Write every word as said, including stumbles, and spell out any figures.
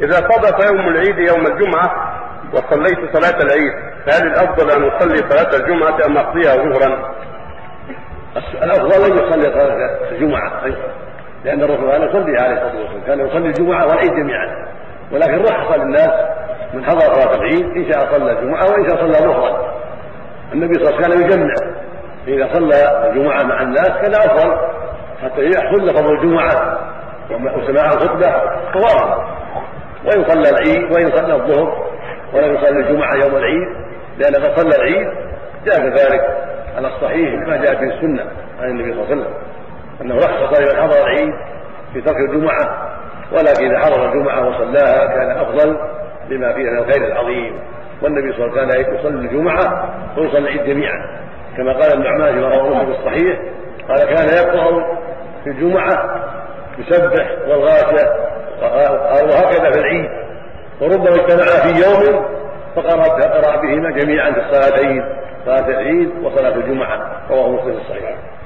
إذا صادف يوم العيد يوم الجمعة وصليت صلاة العيد فهل الأفضل أن أصلي صلاة الجمعة أم أقضيها ظهرا؟ الأفضل أن يصلي صلاة الجمعة، لأن الرسول أنا صلي عليه الصلاة والسلام كان يصلي الجمعة والعيد جميعا، ولكن رخص للناس من حضر صلاة العيد إن شاء صلى الجمعة وإن شاء صلى ظهرا. النبي صلى الله عليه وسلم كان يجمع إذا صلى الجمعة مع الناس كان أفضل حتى يحصل لفضل الجمعة وسماع الخطبة طوال، وإن صلى العيد وإن صلى الظهر ولم يصلي الجمعة يوم العيد، لأن إذا صلى العيد جاء ذلك على الصحيح ما جاء في السنة عن النبي صلى الله عليه وسلم أنه رخص لمن حضر العيد في ترك الجمعة، ولكن إذا حضر الجمعة وصلاها كان أفضل لما فيها من الخير العظيم. والنبي صلى الله عليه وسلم كان يصلي الجمعة ويصلي العيد جميعا، كما قال النعمان فيما رواه في الصحيح قال كان يقرأ في الجمعة يسبح والغاشية، وهكذا في العيد، وربما اجتمعا في يوم فقرأ بهما جميعا في الصلاتين، صلاة العيد وصلاة الجمعة، رواه مسلم الصحيح.